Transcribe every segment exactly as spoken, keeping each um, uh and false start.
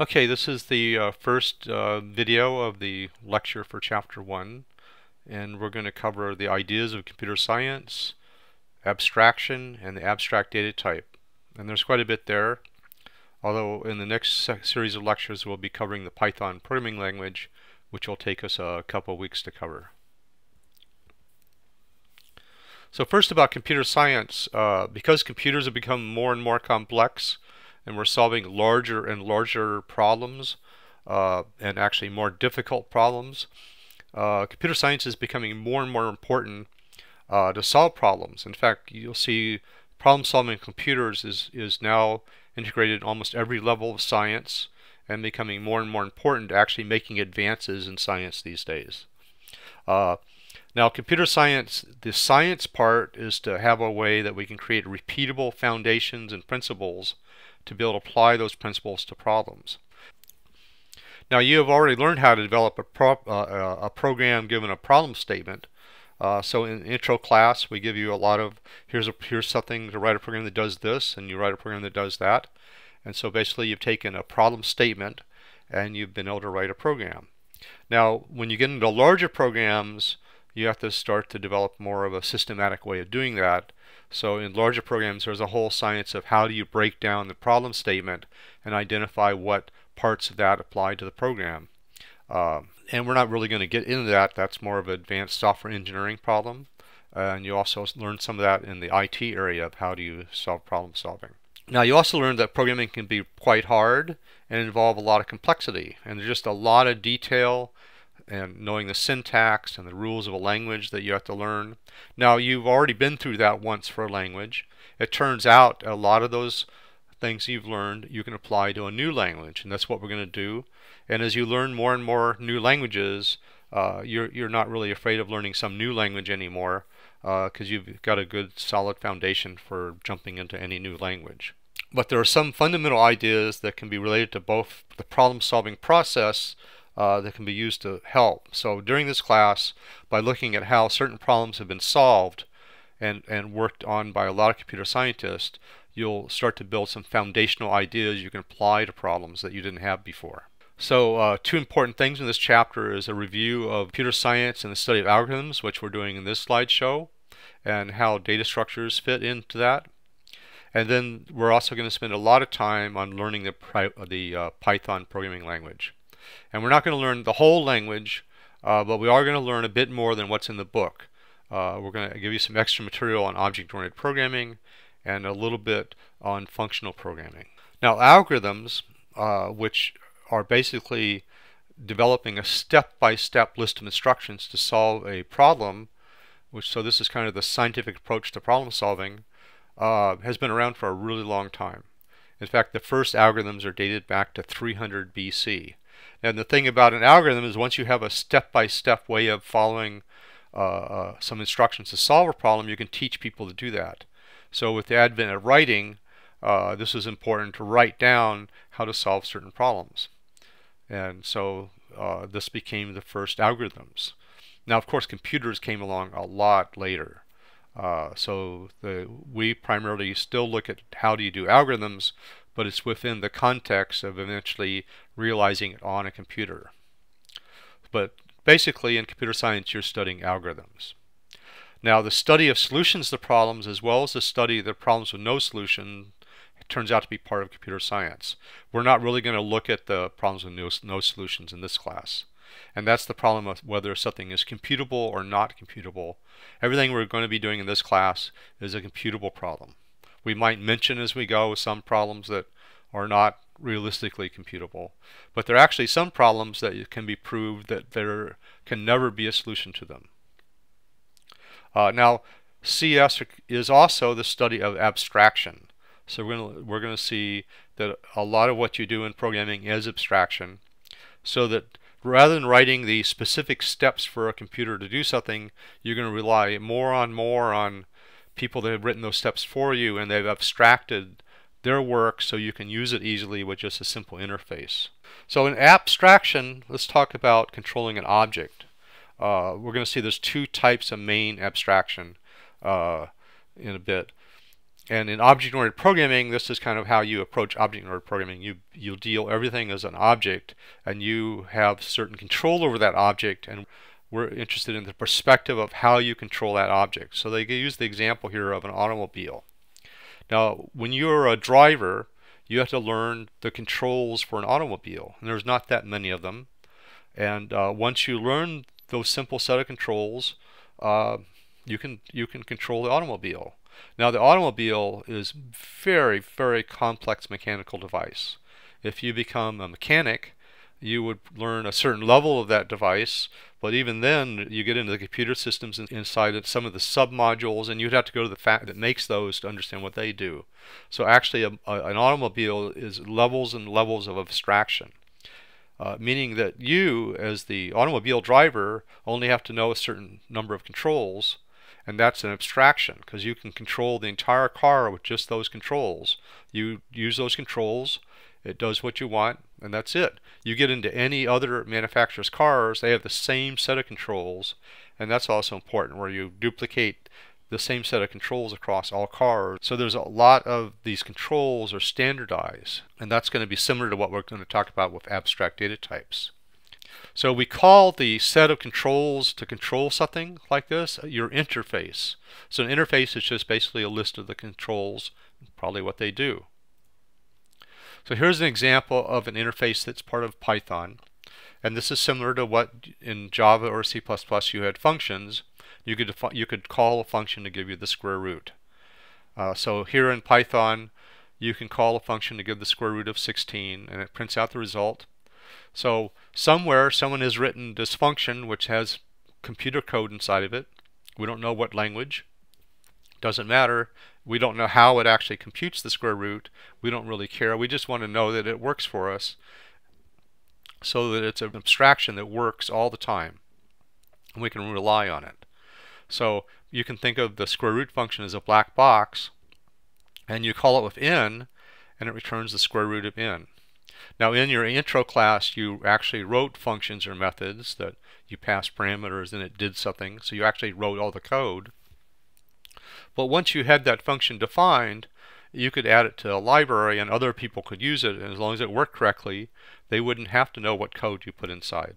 Okay, this is the uh, first uh, video of the lecture for chapter one, and we're going to cover the ideas of computer science, abstraction, and the abstract data type. And there's quite a bit there, although in the next series of lectures we'll be covering the Python programming language, which will take us a couple weeks to cover. So first, about computer science, uh, because computers have become more and more complex, and we're solving larger and larger problems, uh, and actually more difficult problems. Uh, computer science is becoming more and more important uh, to solve problems. In fact, you'll see problem-solving computers is, is now integrated in almost every level of science and becoming more and more important to actually making advances in science these days. Uh, now, computer science, the science part is to have a way that we can create repeatable foundations and principles to be able to apply those principles to problems. Now, you have already learned how to develop a, pro uh, a program given a problem statement. Uh, so in intro class, we give you a lot of, here's, a, here's something to write a program that does this, and you write a program that does that. And so basically you've taken a problem statement and you've been able to write a program. Now, when you get into larger programs, you have to start to develop more of a systematic way of doing that. So in larger programs, there's a whole science of how do you break down the problem statement and identify what parts of that apply to the program. Uh, and we're not really going to get into that. That's more of an advanced software engineering problem. Uh, and you also learn some of that in the I T area of how do you solve problem solving. Now, you also learn that programming can be quite hard and involve a lot of complexity. And there's just a lot of detail and knowing the syntax and the rules of a language that you have to learn. Now, you've already been through that once for a language. It turns out a lot of those things you've learned you can apply to a new language, and that's what we're going to do. And as you learn more and more new languages, uh, you're, you're not really afraid of learning some new language anymore because uh, you've got a good solid foundation for jumping into any new language. But there are some fundamental ideas that can be related to both the problem-solving process Uh, that can be used to help. So during this class, by looking at how certain problems have been solved and, and worked on by a lot of computer scientists, you'll start to build some foundational ideas you can apply to problems that you didn't have before. So uh, two important things in this chapter is a review of computer science and the study of algorithms, which we're doing in this slideshow, and how data structures fit into that. And then we're also going to spend a lot of time on learning the, the uh, Python programming language. And we're not going to learn the whole language, uh, but we are going to learn a bit more than what's in the book. Uh, we're going to give you some extra material on object-oriented programming and a little bit on functional programming. Now, algorithms, uh, which are basically developing a step-by-step list of instructions to solve a problem, which so this is kind of the scientific approach to problem solving, uh, has been around for a really long time. In fact, the first algorithms are dated back to three hundred B C. And the thing about an algorithm is once you have a step-by-step way of following uh, uh, some instructions to solve a problem, you can teach people to do that. So with the advent of writing, uh, this is important to write down how to solve certain problems. And so uh, this became the first algorithms. Now, of course, computers came along a lot later. Uh, so the, we primarily still look at how do you do algorithms, but it's within the context of eventually realizing it on a computer. But basically in computer science you're studying algorithms. Now, the study of solutions to problems as well as the study of the problems with no solution turns out to be part of computer science. We're not really going to look at the problems with no, no solutions in this class. And that's the problem of whether something is computable or not computable. Everything we're going to be doing in this class is a computable problem. We might mention as we go some problems that are not realistically computable, but there are actually some problems that can be proved that there can never be a solution to them. Uh, now, C S is also the study of abstraction. So we're gonna, we're gonna see that a lot of what you do in programming is abstraction, so that rather than writing the specific steps for a computer to do something, you're going to rely more and more on people that have written those steps for you, and they've abstracted their work so you can use it easily with just a simple interface. So in abstraction, let's talk about controlling an object. Uh, we're going to see there's two types of main abstraction uh, in a bit. And in object-oriented programming, this is kind of how you approach object-oriented programming. You you deal everything as an object, and you have certain control over that object, and we're interested in the perspective of how you control that object. So they use the example here of an automobile. Now, when you're a driver, you have to learn the controls for an automobile, and there's not that many of them. And uh, once you learn those simple set of controls, uh, you can you can control the automobile. Now, the automobile is very, very complex mechanical device. If you become a mechanic, you would learn a certain level of that device, but even then, you get into the computer systems inside of some of the submodules, and you'd have to go to the fact that makes those to understand what they do. So actually, a, a, an automobile is levels and levels of abstraction, uh, meaning that you, as the automobile driver, only have to know a certain number of controls. And that's an abstraction, because you can control the entire car with just those controls. You use those controls, it does what you want, and that's it. You get into any other manufacturer's cars, they have the same set of controls, and that's also important, where you duplicate the same set of controls across all cars. So there's a lot of these controls are standardized, and that's going to be similar to what we're going to talk about with abstract data types. So we call the set of controls to control something like this your interface. So an interface is just basically a list of the controls, probably what they do. So here's an example of an interface that's part of Python. And this is similar to what in Java or C plus plus you had functions. You could, you could call a function to give you the square root. Uh, so here in Python, you can call a function to give the square root of sixteen, and it prints out the result. So somewhere someone has written this function which has computer code inside of it. We don't know what language. Doesn't matter. We don't know how it actually computes the square root. We don't really care. We just want to know that it works for us, so that it's an abstraction that works all the time, and we can rely on it. So you can think of the square root function as a black box, and you call it with n, and it returns the square root of n. Now, in your intro class, you actually wrote functions or methods that you passed parameters and it did something, so you actually wrote all the code. But once you had that function defined, you could add it to a library and other people could use it, and as long as it worked correctly, they wouldn't have to know what code you put inside.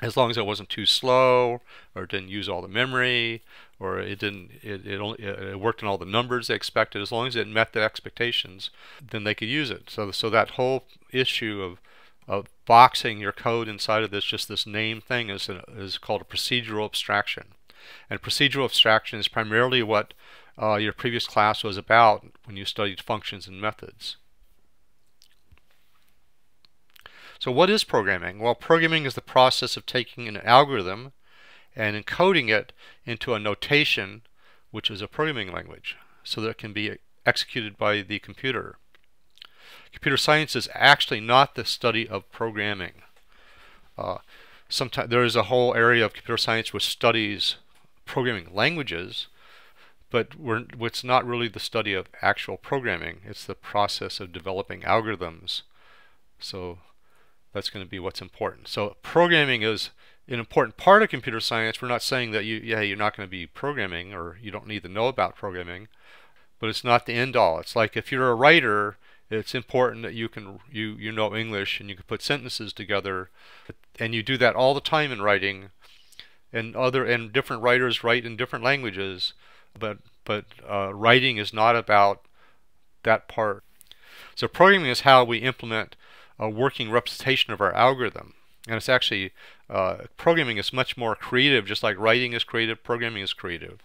As long as it wasn't too slow, or it didn't use all the memory, or it didn't it, it, only, it worked in all the numbers they expected, as long as it met the expectations, then they could use it. So, so that whole issue of, of boxing your code inside of this, just this name thing, is, an, is called a procedural abstraction. And procedural abstraction is primarily what uh, your previous class was about when you studied functions and methods. So what is programming? Well, programming is the process of taking an algorithm and encoding it into a notation, which is a programming language, so that it can be executed by the computer. Computer science is actually not the study of programming. Uh, sometimes there is a whole area of computer science which studies programming languages, but we're, it's not really the study of actual programming. It's the process of developing algorithms. So that's going to be what's important. So programming is an important part of computer science. We're not saying that you, yeah, you're not going to be programming, or you don't need to know about programming, but it's not the end all. It's like if you're a writer, it's important that you can you you know English and you can put sentences together, and you do that all the time in writing. And other and different writers write in different languages, but but uh, writing is not about that part. So programming is how we implement a working representation of our algorithm, and it's actually uh, programming is much more creative. Just like writing is creative, programming is creative.